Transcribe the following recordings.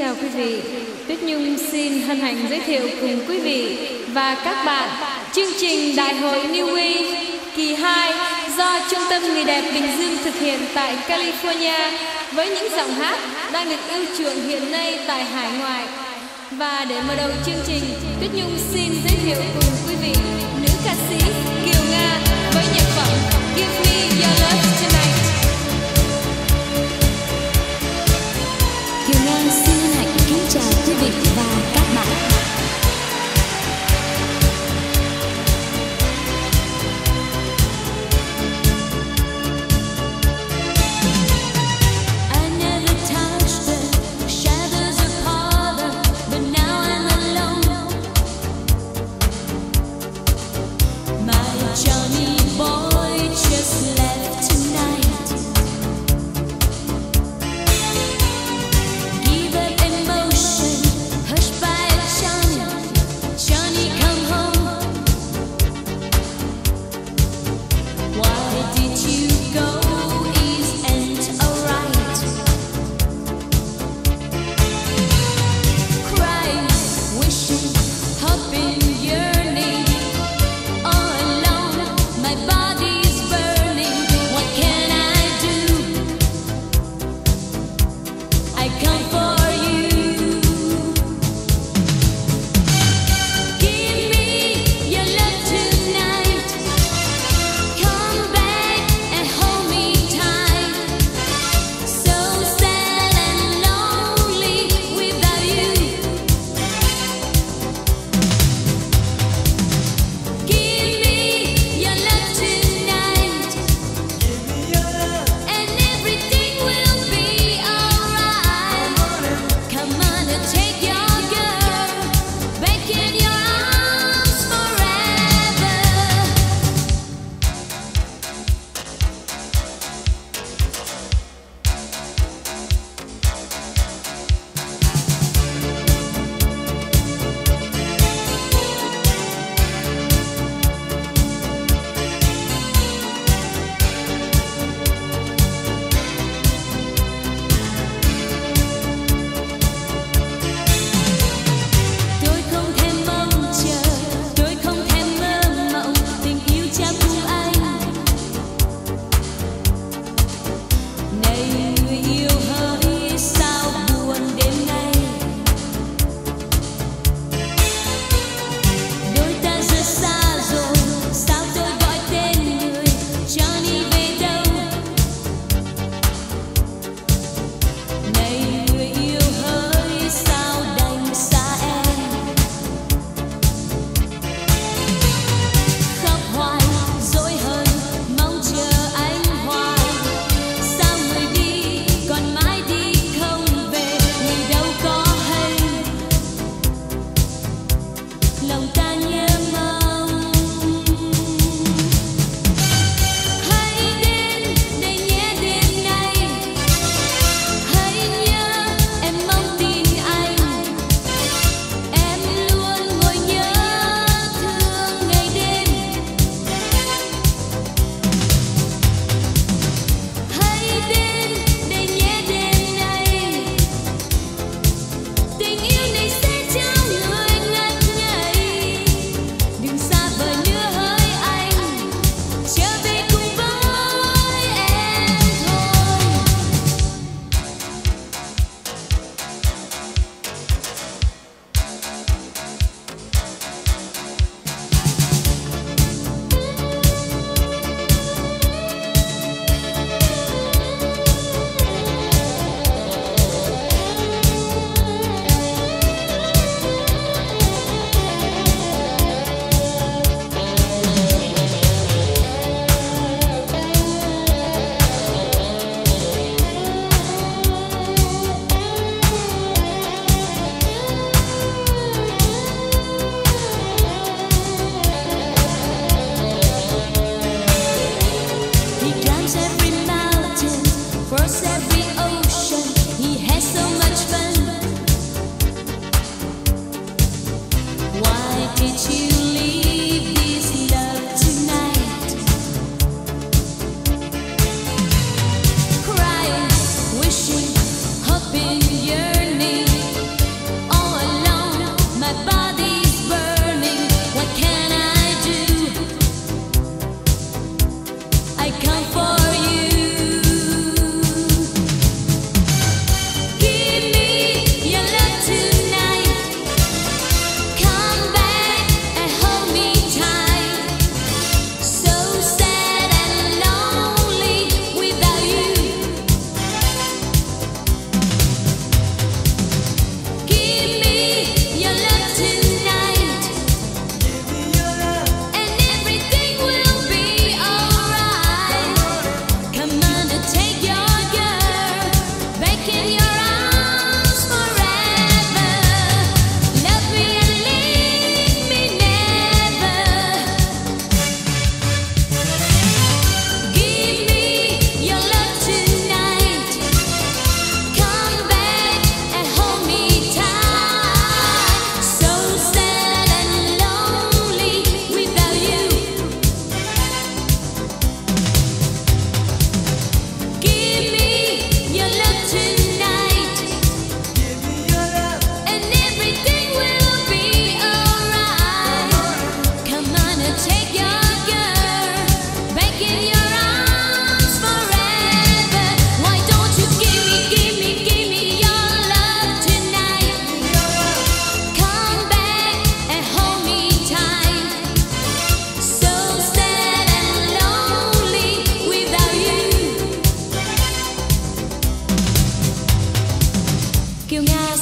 Chào quý vị, Tuyết Nhung xin hân hạnh giới thiệu cùng quý vị và các bạn chương trình Đại hội New Wave kỳ 2 do Trung tâm Người đẹp Bình Dương thực hiện tại California với những giọng hát đang được ưa chuộng hiện nay tại hải ngoại. Và để mở đầu chương trình, Tuyết Nhung xin giới thiệu cùng quý vị nữ ca sĩ Kiều Ngà với nhạc phẩm Give Me Your Love Tonight. Kiều Ngà xin hạnh kính chào quý vị và các bạn.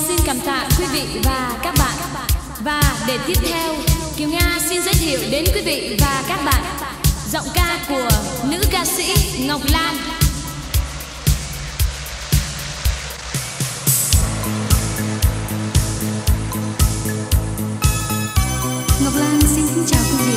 xin cảm tạ quý vị và các bạn. Và để tiếp theo, Kiều Ngà xin giới thiệu đến quý vị và các bạn giọng ca của nữ ca sĩ Ngọc Lan. Ngọc Lan xin kính chào quý vị.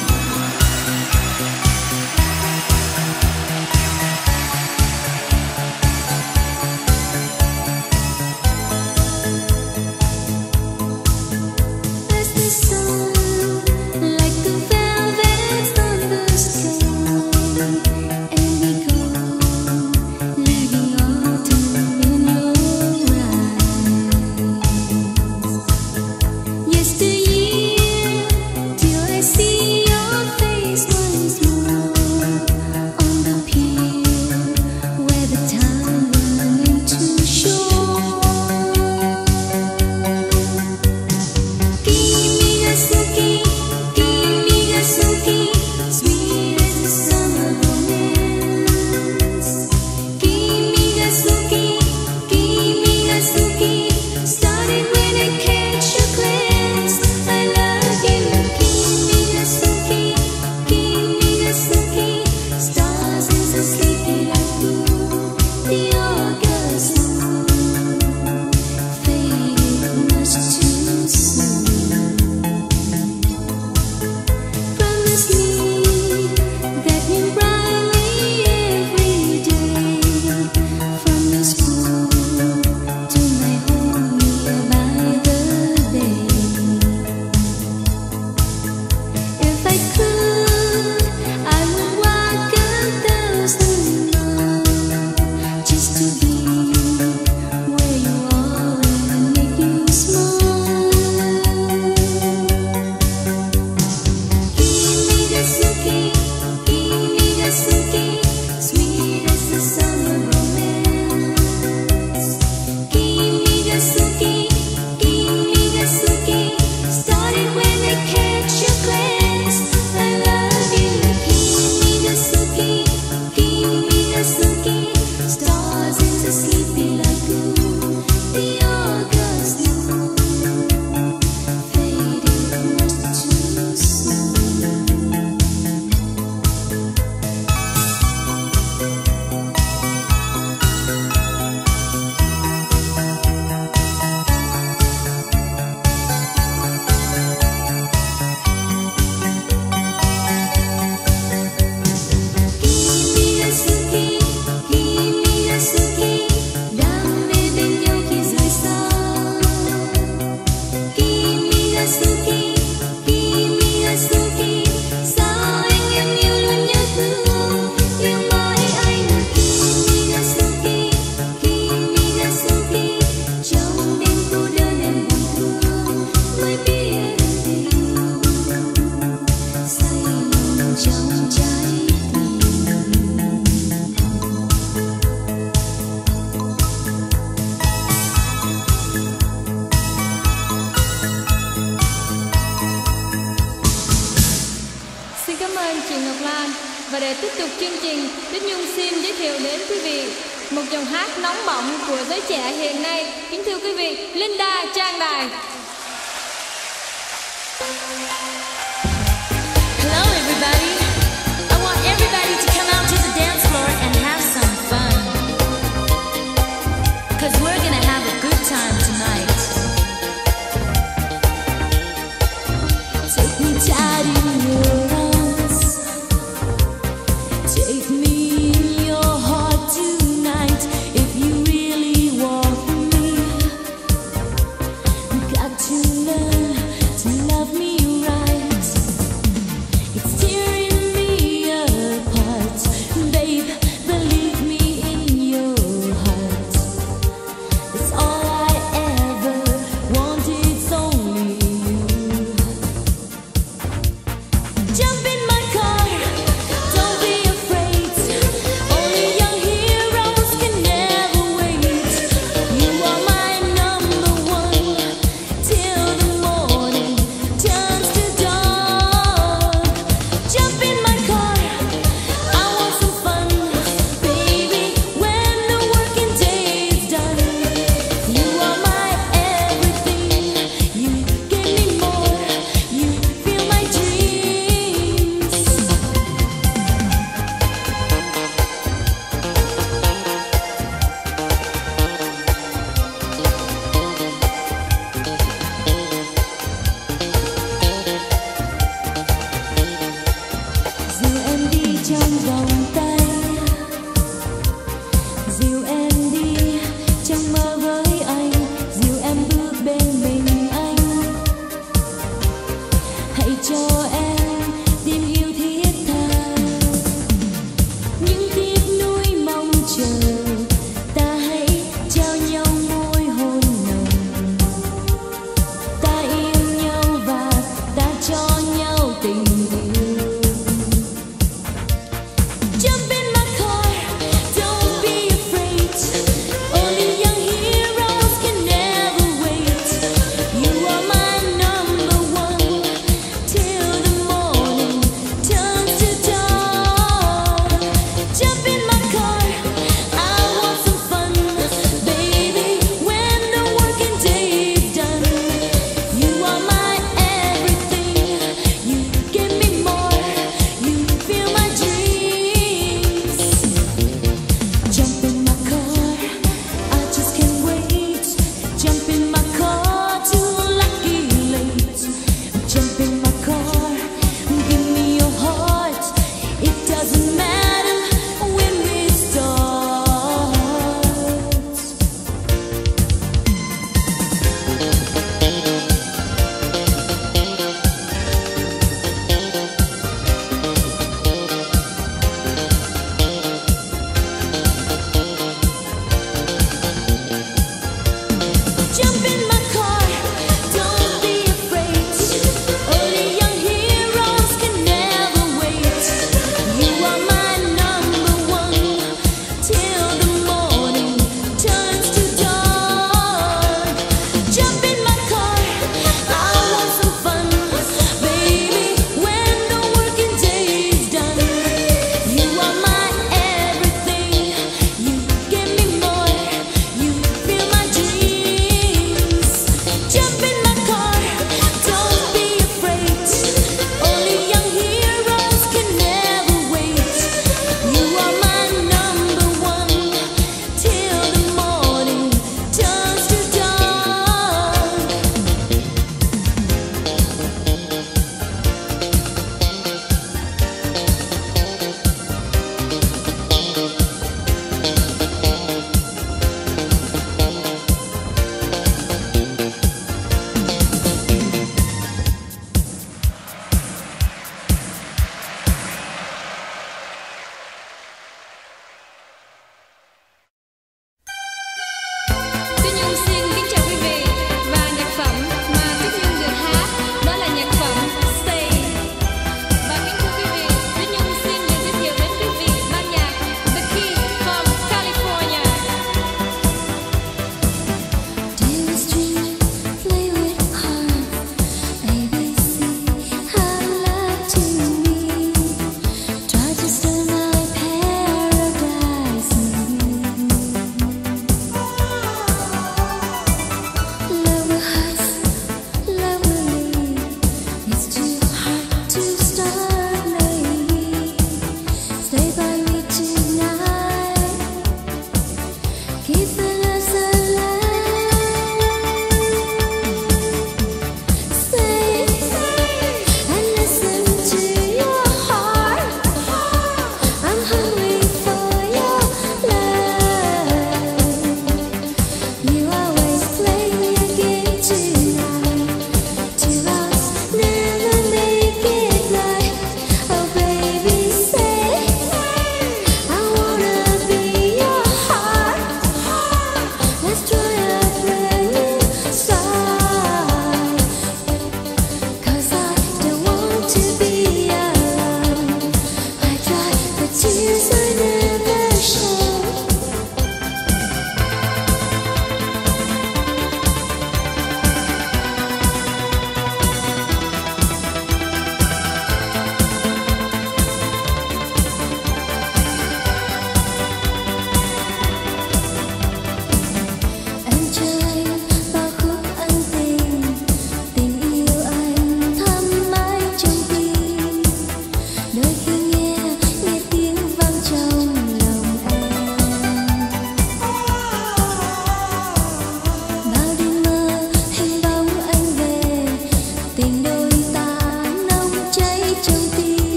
To learn to love me right.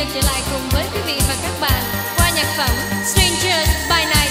được trở lại cùng với quý vị và các bạn qua nhạc phẩm Strangers by Night.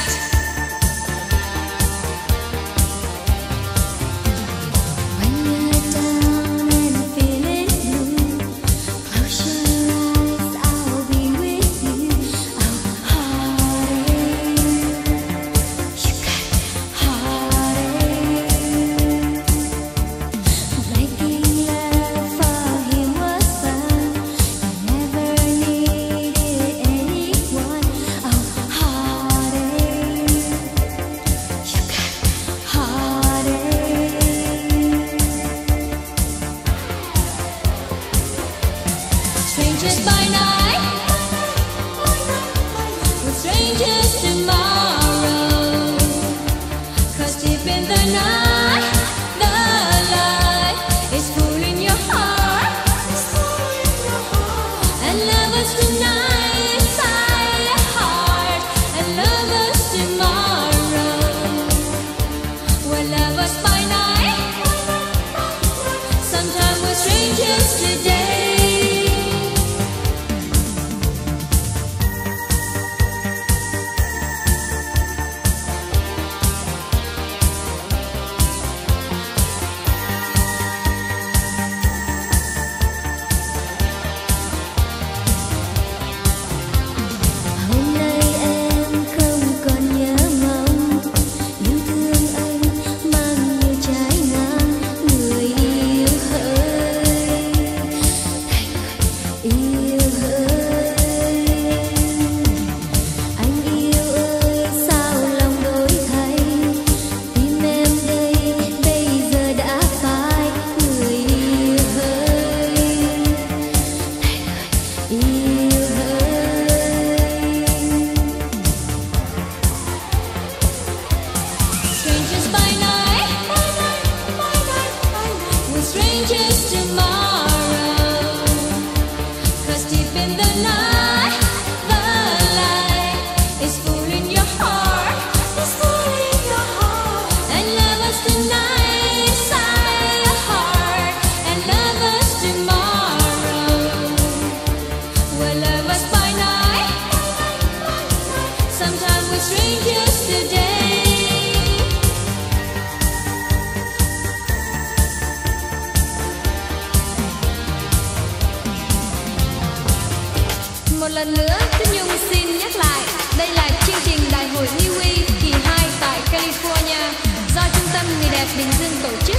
Một lần nữa, Tuyết Nhung xin nhắc lại, đây là chương trình Đại hội New Wave kỳ 2 tại California do Trung tâm Người đẹp Bình Dương tổ chức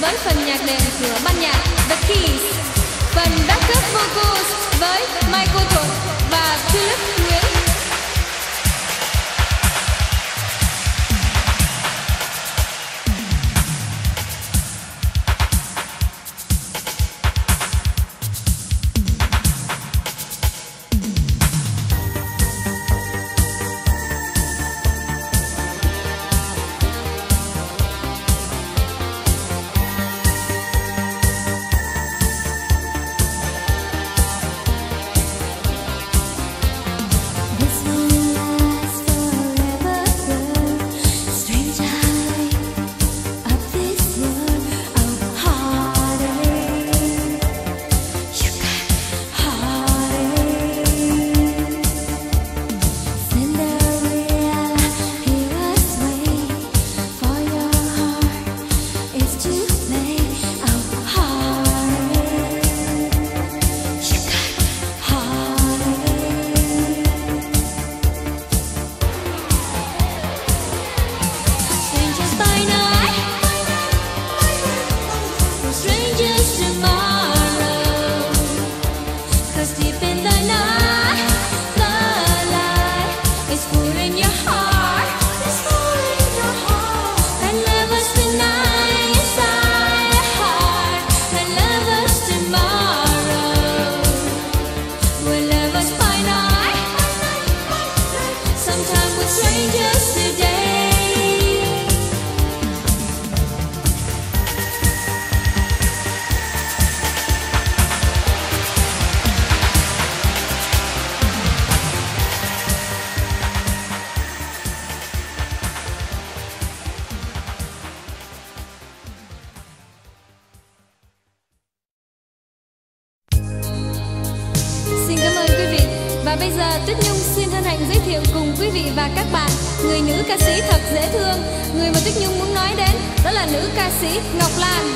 với phần nhạc đệm của ban nhạc The Keys, phần backup vocals với Michael Thuận và Philip Nguyễn. bây giờ Tuyết Nhung xin hân hạnh giới thiệu cùng quý vị và các bạn người nữ ca sĩ thật dễ thương. Người mà Tuyết Nhung muốn nói đến đó là nữ ca sĩ Ngọc Lan.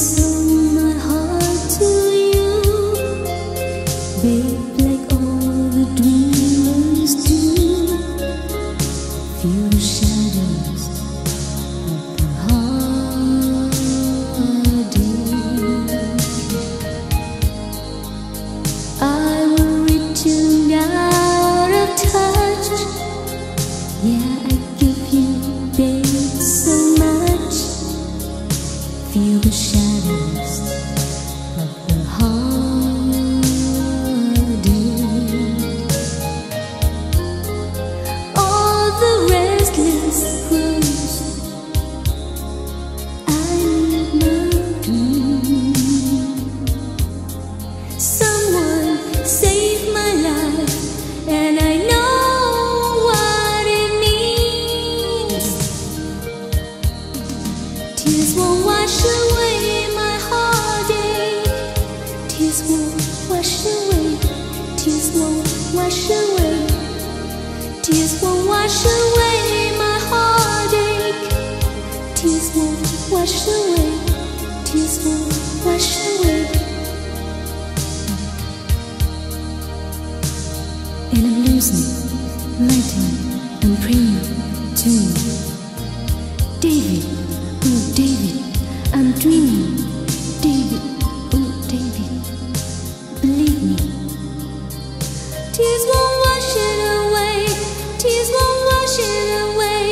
Send my heart to you, babe, like all the dreamers do. Feel the shadows of the heartache. I will reach you out of touch. Yeah, I give you, babe, so much. Feel the shadows. Tears will wash away my heartache. Tears will wash away. Tears will wash away. Tears will wash away my heartache. Tears will wash away. Tears will wash away. And I'm losing my time. I'm praying to you, David. Oh David, I'm dreaming. David, oh David, believe me. Tears won't wash it away. Tears won't wash it away.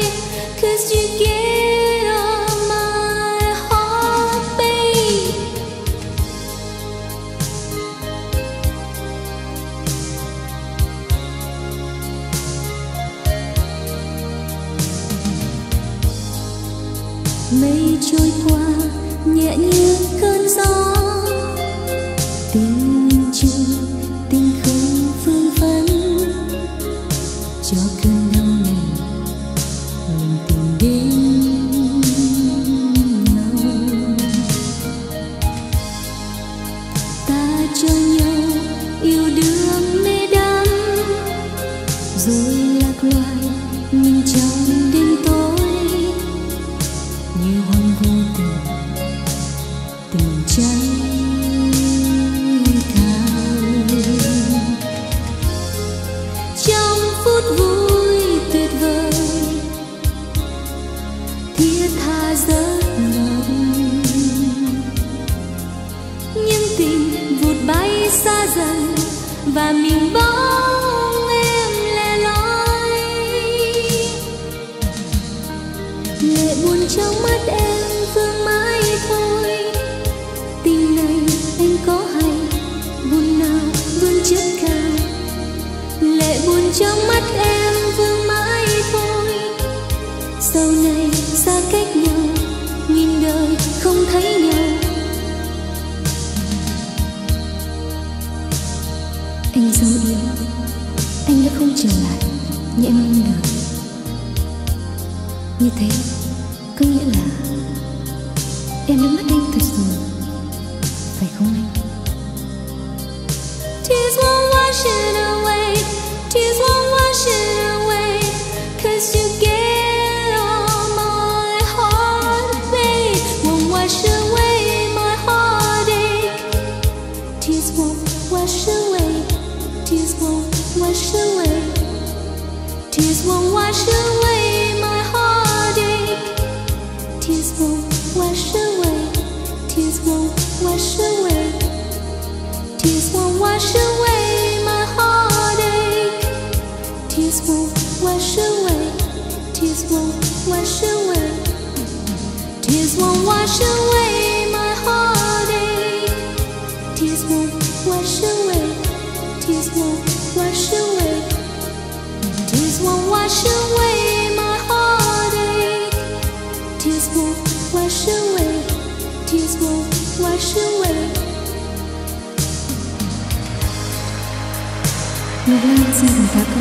'Cause you get on my heart, babe. Mây trôi qua nhẹ như cơn gió, tình chưa tình không vương vấn, cho cơn đau này mình tìm đến nhau. Ta cho nhau yêu đương mê đắm, rồi lạc loài mình trong đêm tối. Như hoang vô tình, tình cháy cao. Trong phút vui tuyệt vời, thiết tha giấc mộng. Nhưng tình vụt bay xa dần và mình bóng em lẻ loi. Lệ buồn trong mắt em vương mãi thôi. Tình này anh có hay buồn nào vươn chất cao. Lệ buồn trong mắt em vương mãi thôi. Sau này xa cách nhau, nghìn đời không thấy nhau. Anh giấu đi, anh đã không trở lại như em mong đợi. Như thế có nghĩa là em đã mất anh thật rồi, phải không anh? Tears won't wash it away. Tears won't wash it away. 'Cause you get on my heart, babe. Won't wash away my heartache. Tears won't wash away. Tears won't wash away. Tears won't wash away my heartache. Tears won't wash away. Tears won't wash away. Tears won't wash away my heartache. Tears won't wash away. Tears won't wash away. Tears won't wash away my heartache. Tears won't wash away. Tears won't wash away. Tears won't wash away my heartache. Tears won't wash away. Tears won't wash away. Ngọc Lan xin cảm tạ quý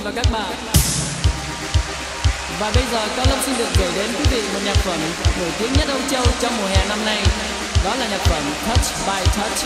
vị và các bạn. Và bây giờ Cao Lâm xin được gửi đến quý vị một nhạc phẩm nổi tiếng nhất Âu Châu trong mùa hè năm nay. Đó là nhạc phẩm Touch by Touch.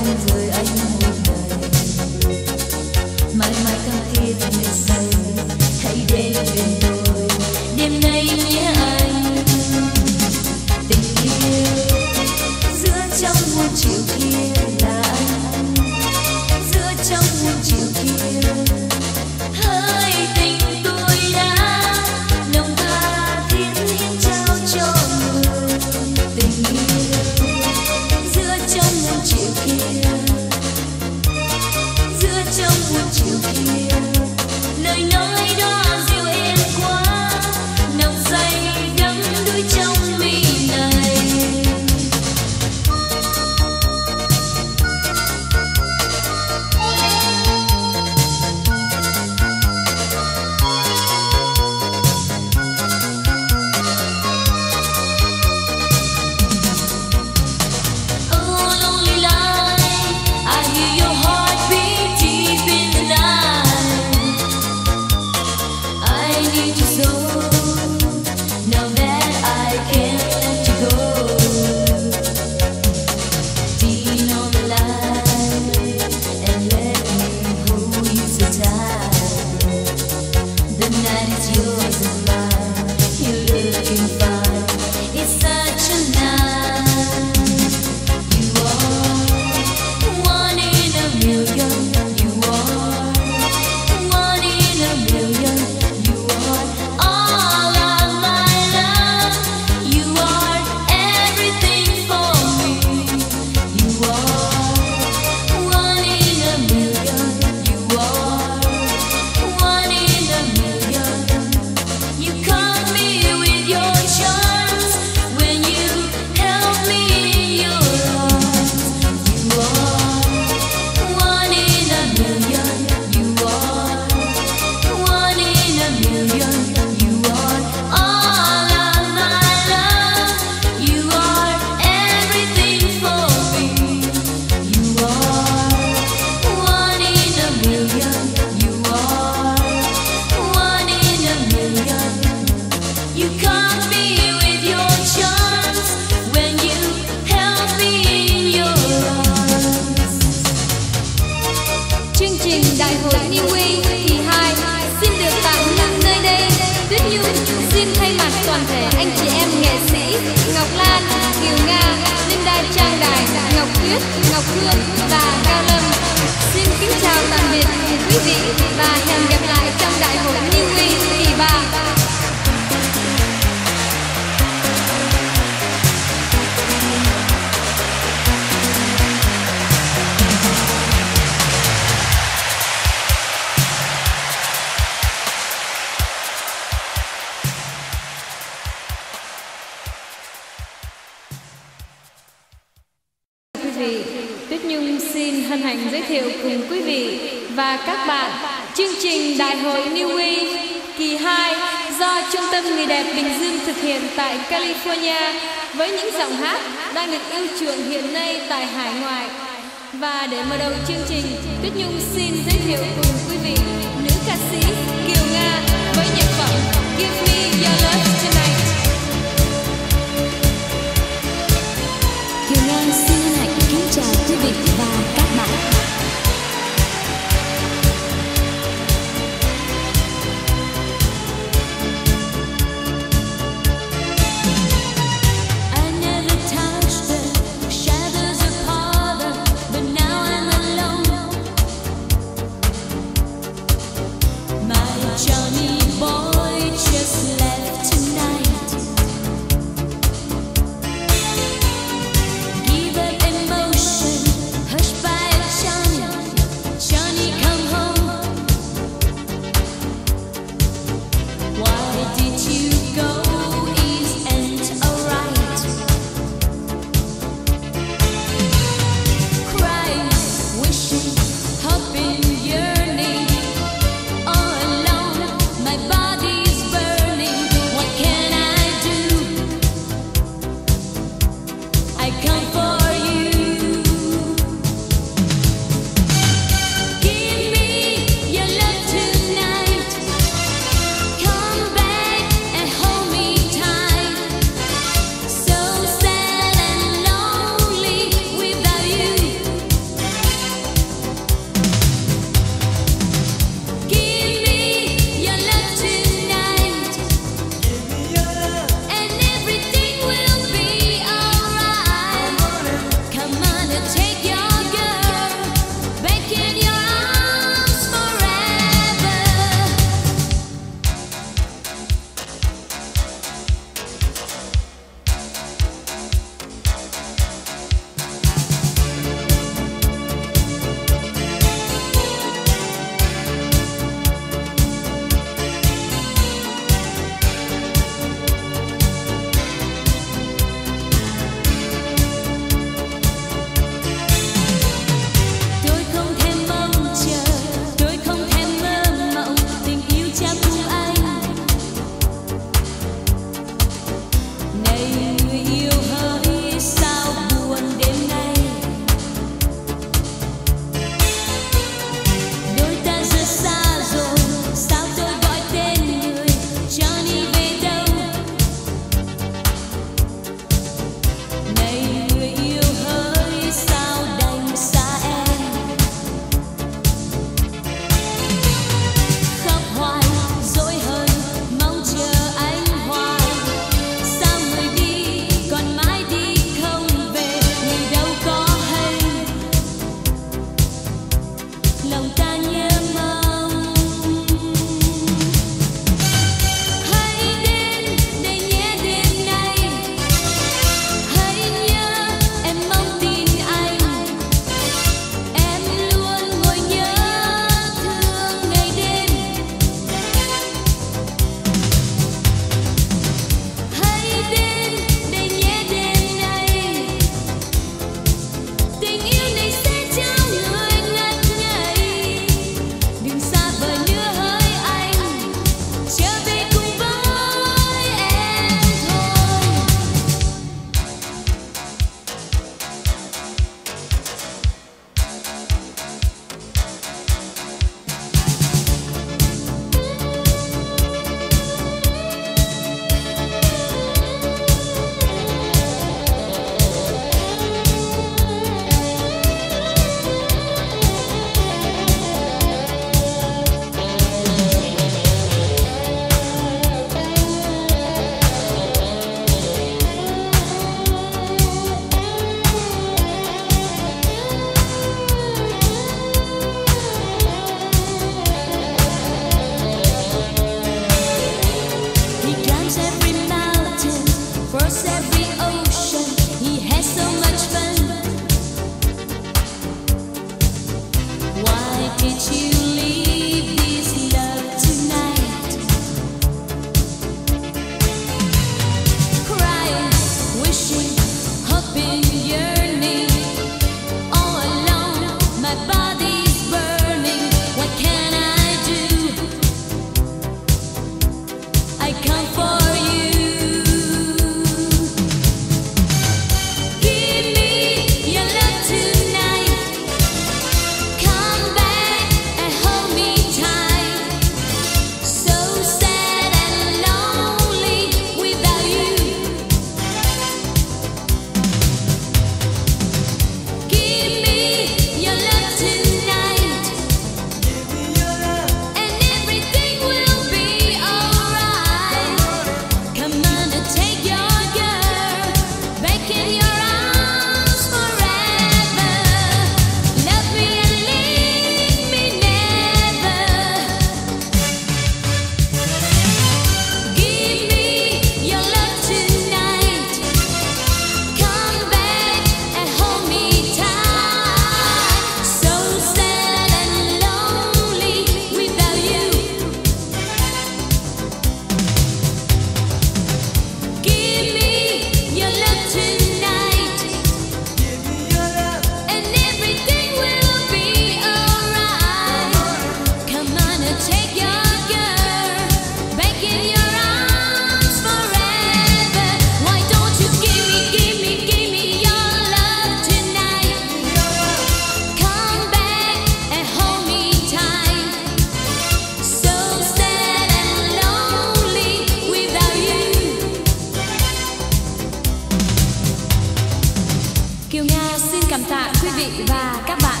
Kiều Ngà xin cảm tạ quý vị và các bạn.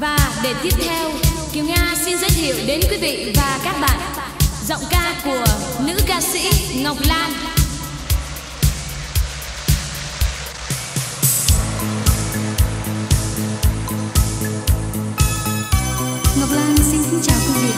Và để tiếp theo, Kiều Ngà xin giới thiệu đến quý vị và các bạn giọng ca của nữ ca sĩ Ngọc Lan. Ngọc Lan xin kính chào quý vị.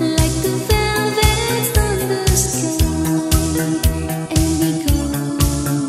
Like the velvet on the sky, and we go.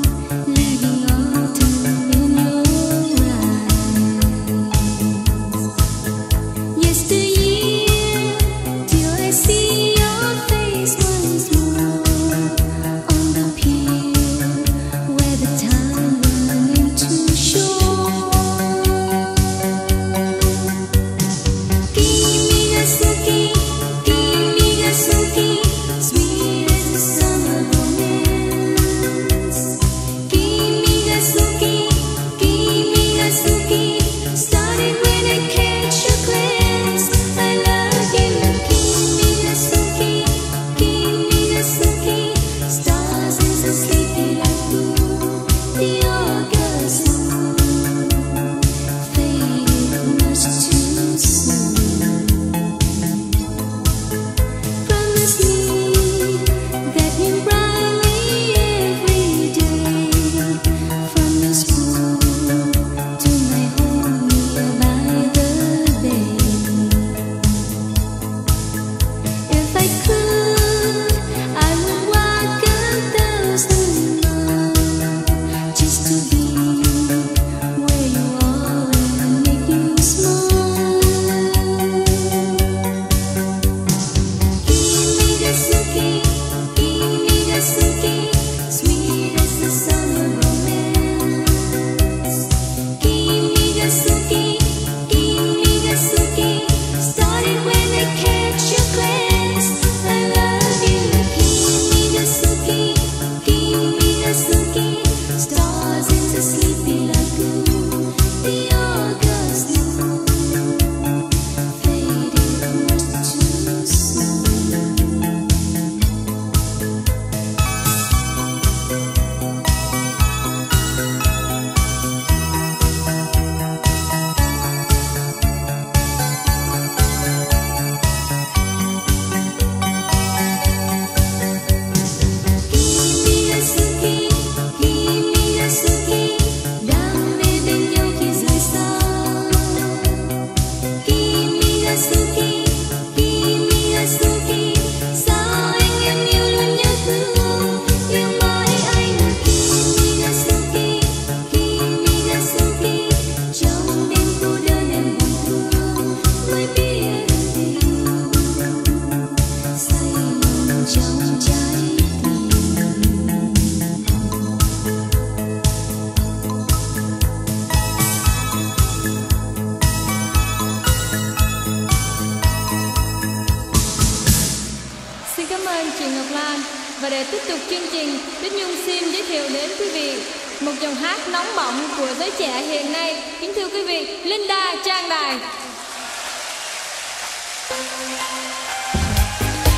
để tiếp tục chương trình, Tuyết Nhung xin giới thiệu đến quý vị một dòng hát nóng bỏng của giới trẻ hiện nay. Kính thưa quý vị, Linda Trang Đài.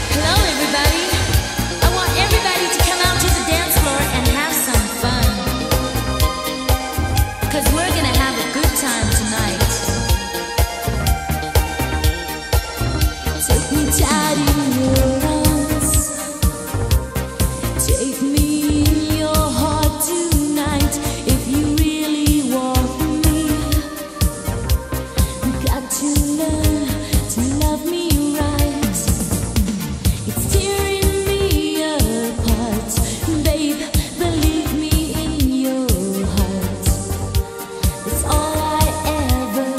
Hello everybody. I want everybody to come out to the dance floor and have some fun. 'Cause we're gonna have a good time tonight. Take me tight in your arms. Take me in your heart tonight. If you really want me, you got to learn to love me right. It's tearing me apart, babe. Believe me in your heart. It's all I ever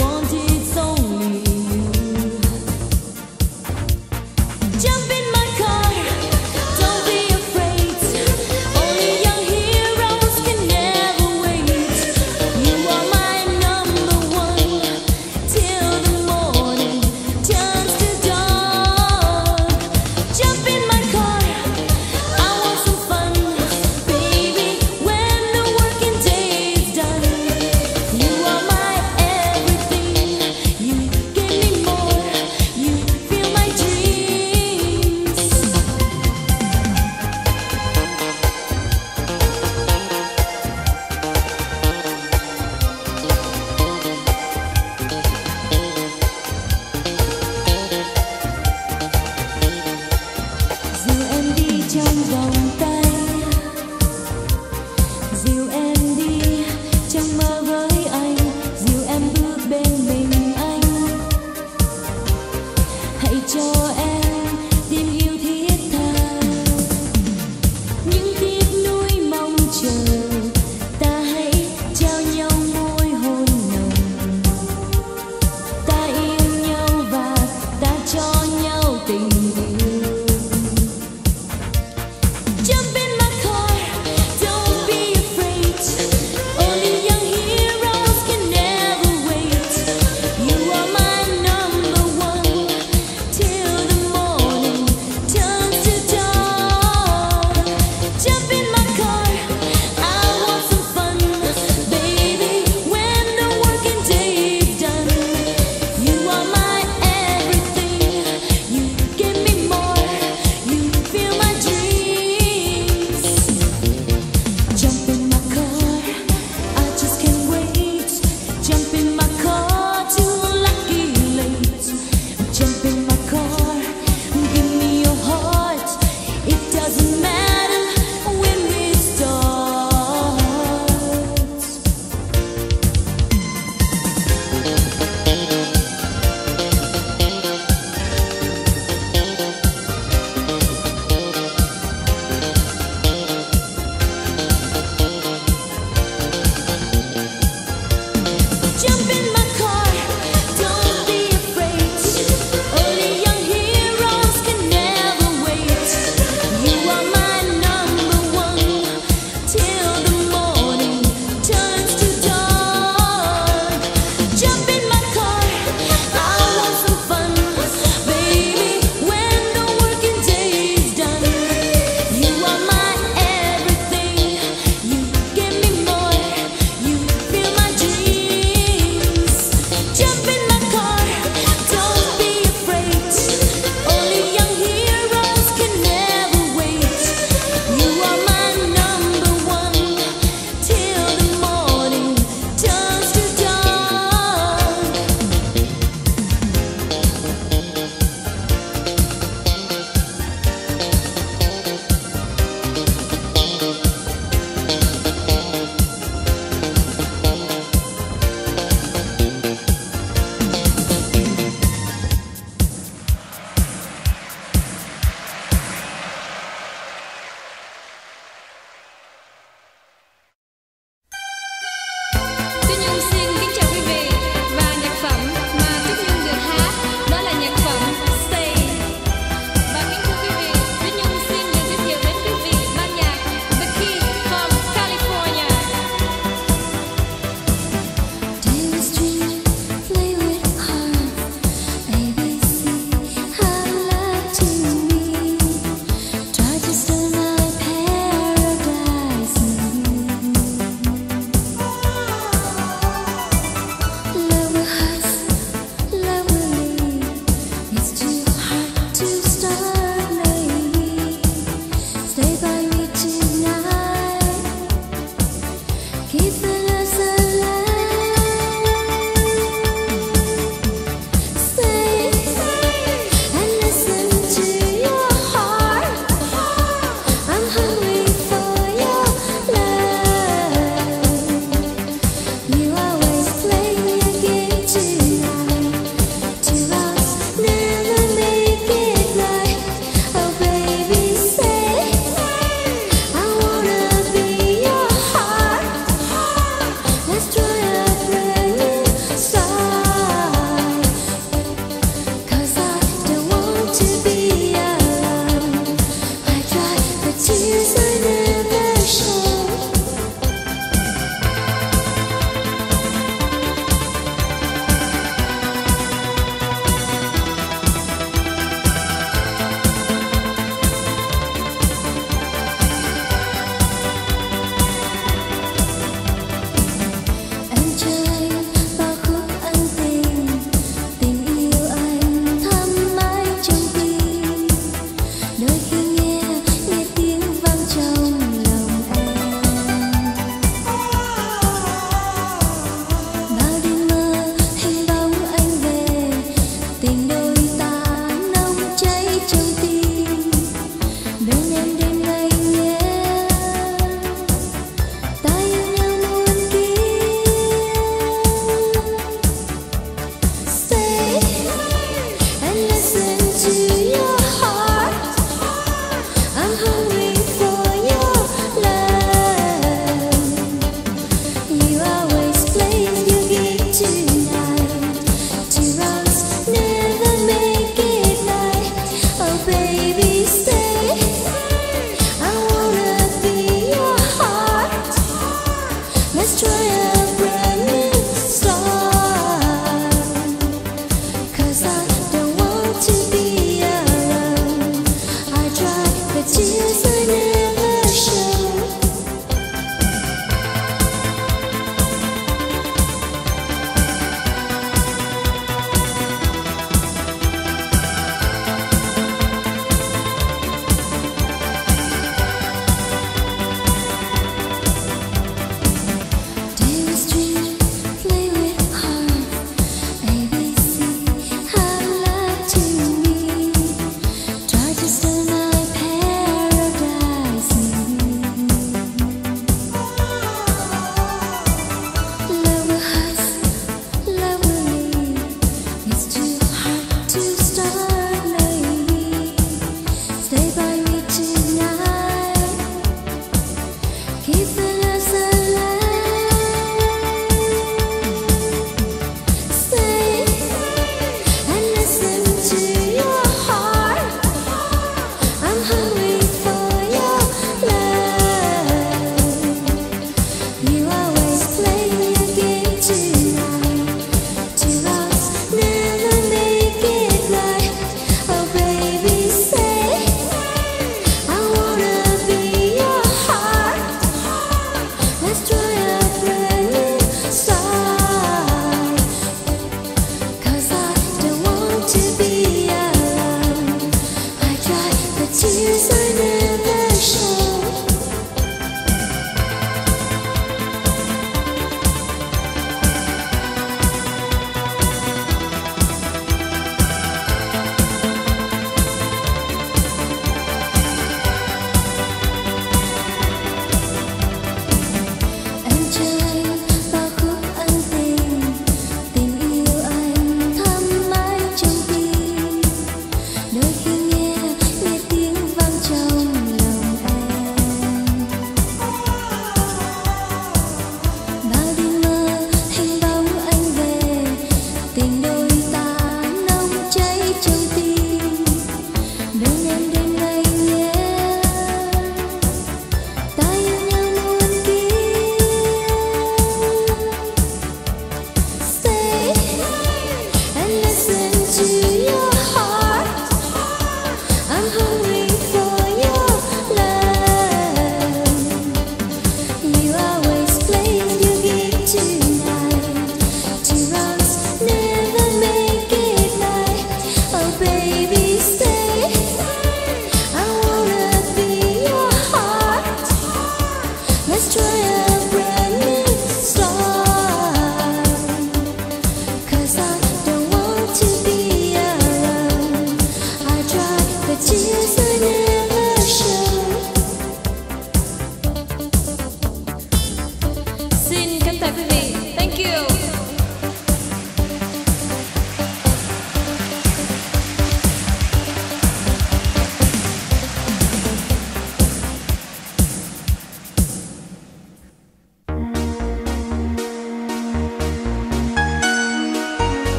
wanted. It's only you. Jump in my car, don't be afraid.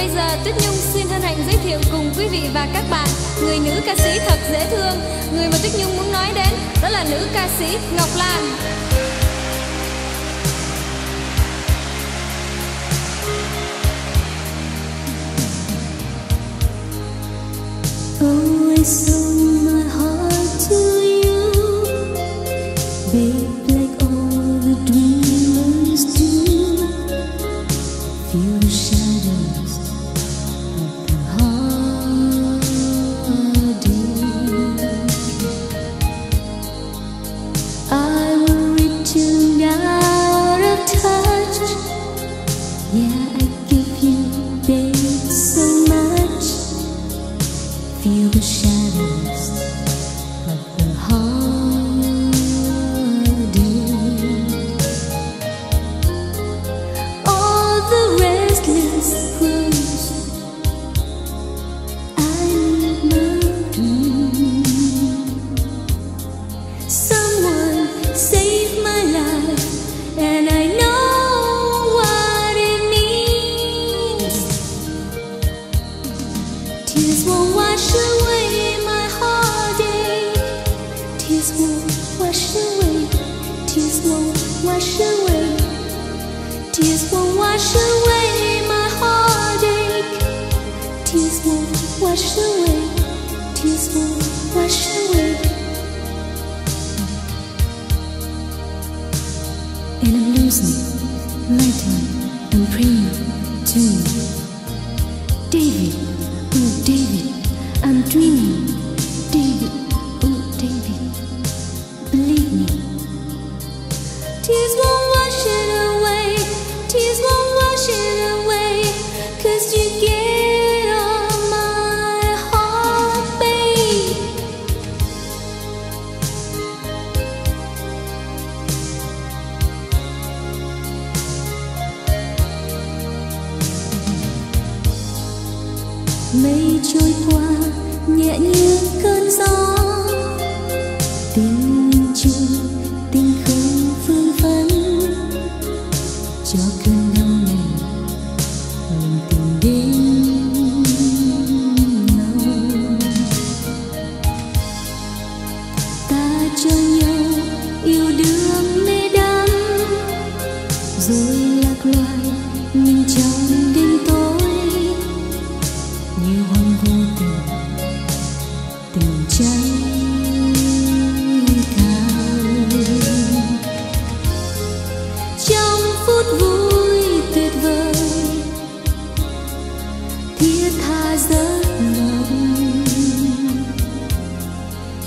bây giờ Tuyết Nhung xin hân hạnh giới thiệu cùng quý vị và các bạn người nữ ca sĩ thật dễ thương. Người mà Tuyết Nhung muốn nói đến đó là nữ ca sĩ Ngọc Lan.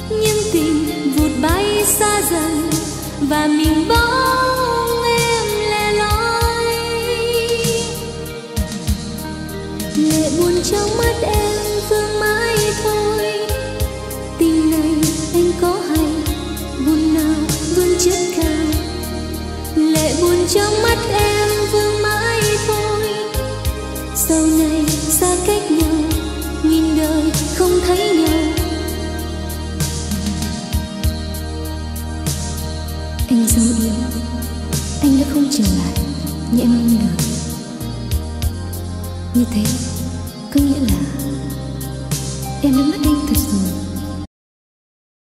Như thế có nghĩa là em đã mất anh thật rồi.